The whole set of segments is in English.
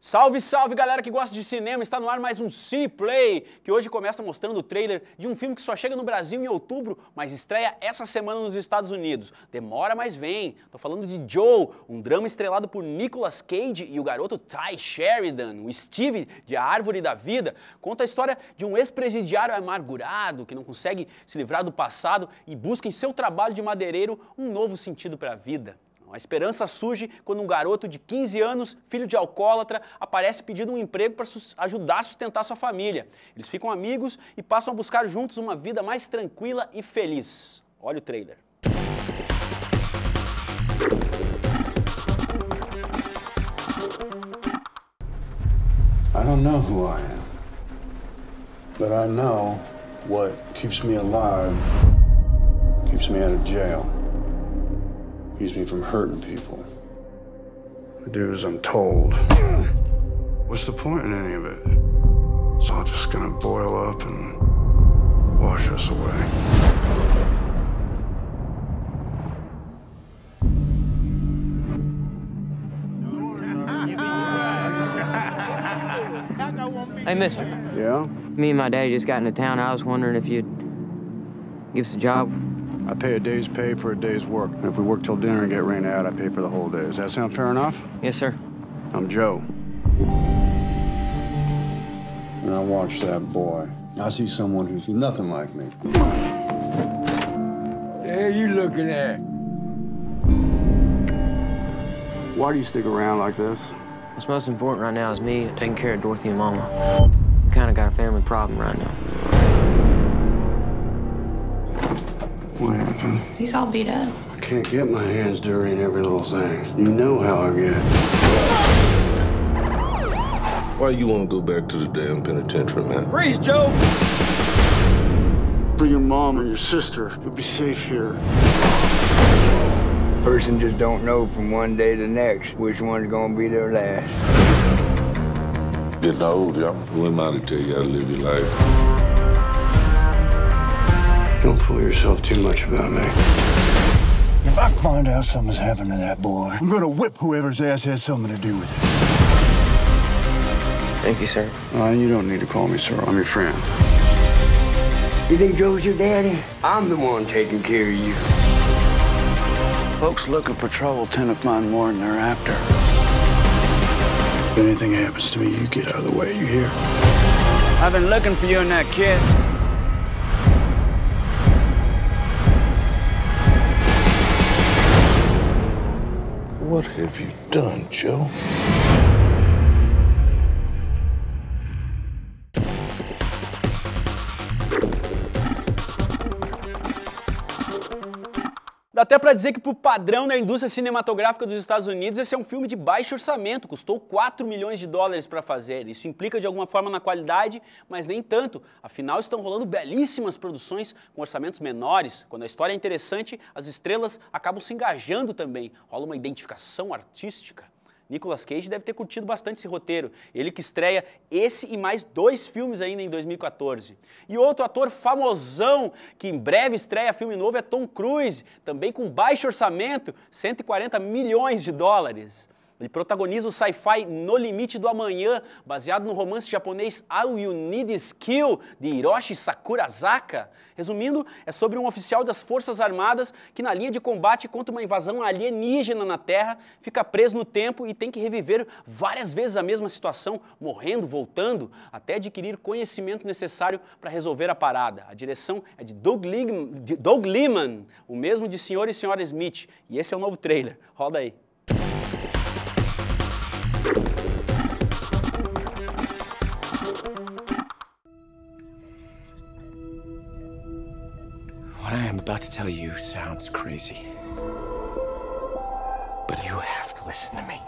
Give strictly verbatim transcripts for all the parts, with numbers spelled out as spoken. Salve, salve, galera que gosta de cinema! Está no ar mais um CINEPLAY, que hoje começa mostrando o trailer de um filme que só chega no Brasil em outubro, mas estreia essa semana nos Estados Unidos. Demora, mas vem! Tô falando de Joe, um drama estrelado por Nicolas Cage e o garoto Ty Sheridan, o Steve de A Árvore da Vida. Conta a história de um ex-presidiário amargurado que não consegue se livrar do passado e busca em seu trabalho de madeireiro um novo sentido para a vida. A esperança surge quando um garoto de quinze anos, filho de alcoólatra, aparece pedindo um emprego para ajudar a sustentar sua família. Eles ficam amigos e passam a buscar juntos uma vida mais tranquila e feliz. Olha o trailer. I don't know who I am, but I know what keeps me alive, keeps me out of jail. Keeps me from hurting people. I do as I'm told. What's the point in any of it? It's all just gonna boil up and wash us away. Hey, mister. Yeah? Me and my daddy just got into town. I was wondering if you'd give us a job. I pay a day's pay for a day's work. And if we work till dinner and get rained out, I pay for the whole day. Does that sound fair enough? Yes, sir. I'm Joe. And I watch that boy. I see someone who's nothing like me. What the hell are you looking at? Why do you stick around like this? What's most important right now is me taking care of Dorothy and Mama. We kind of got a family problem right now. What happened? He's all beat up. I can't get my hands dirty in every little thing. You know how I get. Why you want to go back to the damn penitentiary, man? Freeze, Joe! For your mom and your sister, you'll be safe here. Person just don't know from one day to the next which one's gonna be their last. Getting old, y'all. Who am I to tell you how to live your life? Don't fool yourself too much about me. If I find out something's happened to that boy, I'm gonna whip whoever's ass has something to do with it. Thank you, sir. Uh, you don't need to call me sir. I'm your friend. You think Joe's your daddy? I'm the one taking care of you. Folks looking for trouble tend to find more than they're after. If anything happens to me, you get out of the way, you hear? I've been looking for you and that kid. What have you done, Joe? Dá até pra dizer que pro padrão da indústria cinematográfica dos Estados Unidos, esse é um filme de baixo orçamento, custou quatro milhões de dólares pra fazer. Isso implica de alguma forma na qualidade, mas nem tanto. Afinal, estão rolando belíssimas produções com orçamentos menores. Quando a história é interessante, as estrelas acabam se engajando também. Rola uma identificação artística. Nicolas Cage deve ter curtido bastante esse roteiro. Ele que estreia esse e mais dois filmes ainda em dois mil e quatorze. E outro ator famosão que em breve estreia filme novo é Tom Cruise, também com baixo orçamento, cento e quarenta milhões de dólares. Ele protagoniza o sci-fi No Limite do Amanhã, baseado no romance japonês All You Need Is Kill, de Hiroshi Sakurazaka. Resumindo, é sobre um oficial das Forças Armadas que, na linha de combate contra uma invasão alienígena na Terra, fica preso no tempo e tem que reviver várias vezes a mesma situação, morrendo, voltando, até adquirir conhecimento necessário para resolver a parada. A direção é de Doug Liman, de Doug Liman, o mesmo de Senhores e Senhora Smith. E esse é o novo trailer. Roda aí. What I am about to tell you sounds crazy, but you have to listen to me.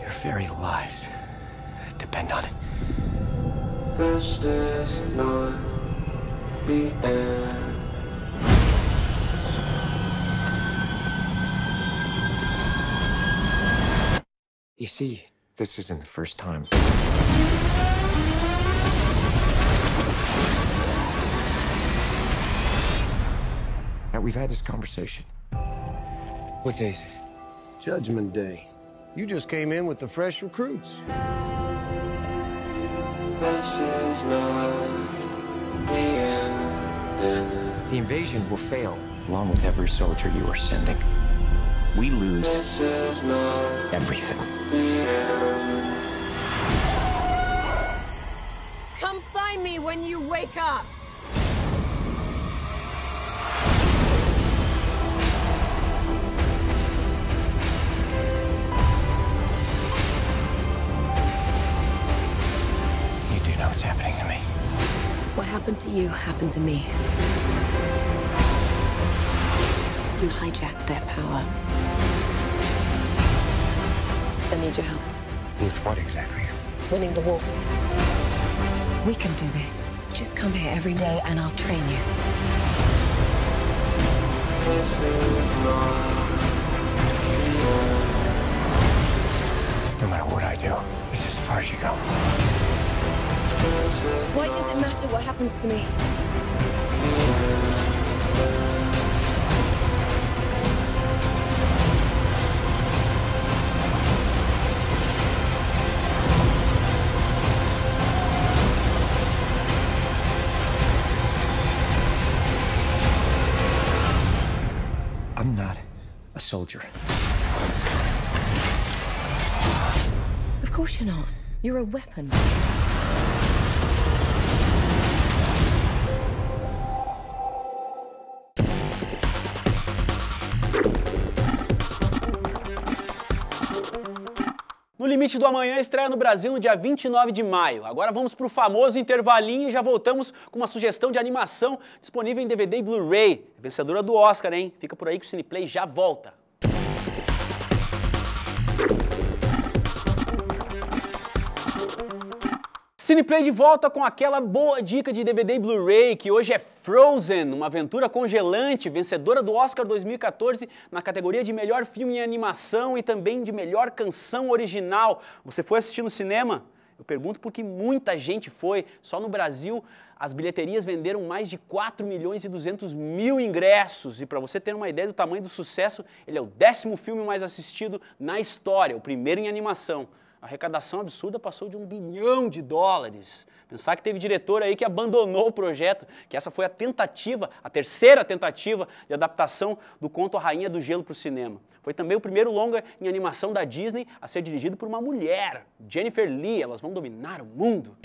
Your very lives depend on it. This is not the end. You see, this isn't the first time. Now, we've had this conversation. What day is it? Judgment Day. You just came in with the fresh recruits. This is not the end. The invasion will fail, along with every soldier you are sending. We lose everything. Come find me when you wake up. You do know what's happening to me. What happened to you happened to me. You hijacked that power. I need your help. With what exactly? Winning the war. We can do this. Just come here every day and I'll train you. This is not... No matter what I do, it's as far as you go. Why does it matter what happens to me? I'm not a soldier. Of course you're not. You're a weapon. No Limite do Amanhã estreia no Brasil no dia vinte e nove de maio. Agora vamos para o famoso intervalinho e já voltamos com uma sugestão de animação disponível em D V D e Blu-ray. Vencedora do Oscar, hein? Fica por aí que o CinePlay já volta. CinePlay de volta com aquela boa dica de D V D e Blu-ray, que hoje é Frozen, uma aventura congelante, vencedora do Oscar dois mil e quatorze na categoria de melhor filme em animação e também de melhor canção original. Você foi assistir no cinema? Eu pergunto porque muita gente foi. Só no Brasil, as bilheterias venderam mais de quatro milhões e duzentos mil ingressos. E para você ter uma ideia do tamanho do sucesso, ele é o décimo filme mais assistido na história, o primeiro em animação. A arrecadação absurda passou de um bilhão de dólares. Pensar que teve diretor aí que abandonou o projeto, que essa foi a tentativa, a terceira tentativa de adaptação do conto A Rainha do Gelo para o cinema. Foi também o primeiro longa em animação da Disney a ser dirigido por uma mulher, Jennifer Lee. Elas vão dominar o mundo.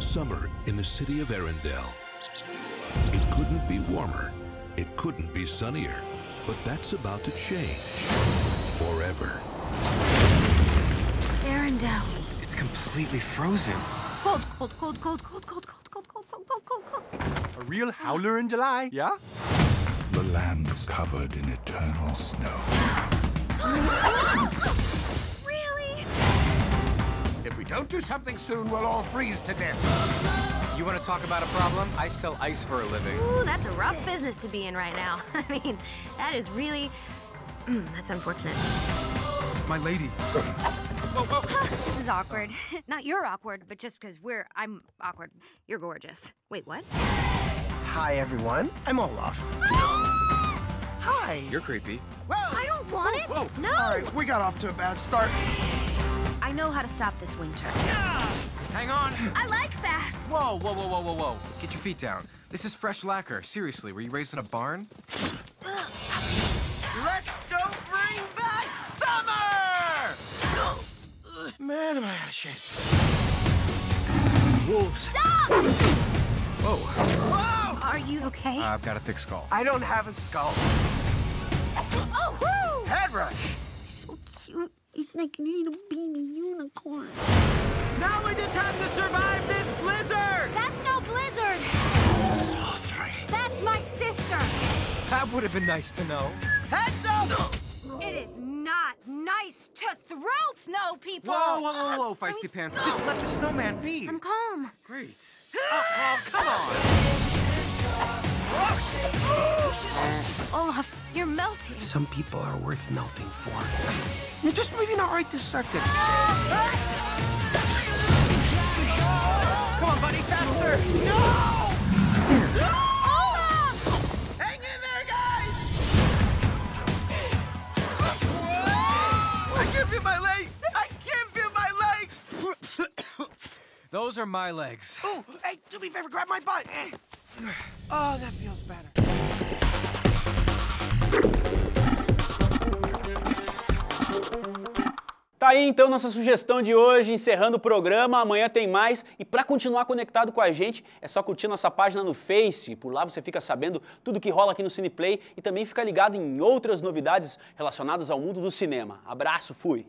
Summer in the city of Arendelle. It couldn't be warmer. It couldn't be sunnier, but that's about to change forever. Arendelle. It's completely frozen. Cold, cold, cold, cold, cold, cold, cold, cold, cold, cold, cold, cold. A real howler in July, yeah? The land's covered in eternal snow. Really? If we don't do something soon, we'll all freeze to death. You want to talk about a problem? I sell ice for a living. Ooh, that's a rough business to be in right now. I mean, that is really... that's unfortunate. My lady. Whoa, whoa. This is awkward. Not you're awkward, but just because we're... I'm awkward. You're gorgeous. Wait, what? Hi, everyone. I'm Olaf. Hi. You're creepy. Whoa. I don't want whoa, whoa. It. No. All right, we got off to a bad start. I know how to stop this winter. Yeah. Hang on. I like fast. Whoa, whoa, whoa, whoa, whoa, whoa. Get your feet down. This is fresh lacquer. Seriously, were you raised in a barn? Let's go bring back summer! Man, am I out of shape. Wolves. Stop! Whoa. Whoa! Are you okay? Uh, I've got a thick skull. I don't have a skull. Oh, woo! Head rush. So cute. It's like a little baby unicorn. Now we just have to survive this blizzard! That's no blizzard! Sorcery. That's my sister! That would have been nice to know. Heads up! It is not nice to throw snow people! Whoa, whoa, whoa, whoa, uh, feisty we... pants. Just let the snowman be. I'm calm. Great. Oh, uh, well, come on. Olaf, you're melting. Some people are worth melting for. You're just moving out right this second. Come on, buddy, faster! No! No! Olaf! Hang in there, guys! I can't feel my legs! I can't feel my legs! Those are my legs. Oh, hey, do me a favor, grab my butt! Oh, that feels better. Tá aí então nossa sugestão de hoje, encerrando o programa, amanhã tem mais. E para continuar conectado com a gente, é só curtir nossa página no Face, por lá você fica sabendo tudo que rola aqui no Cineplay e também fica ligado em outras novidades relacionadas ao mundo do cinema. Abraço, fui!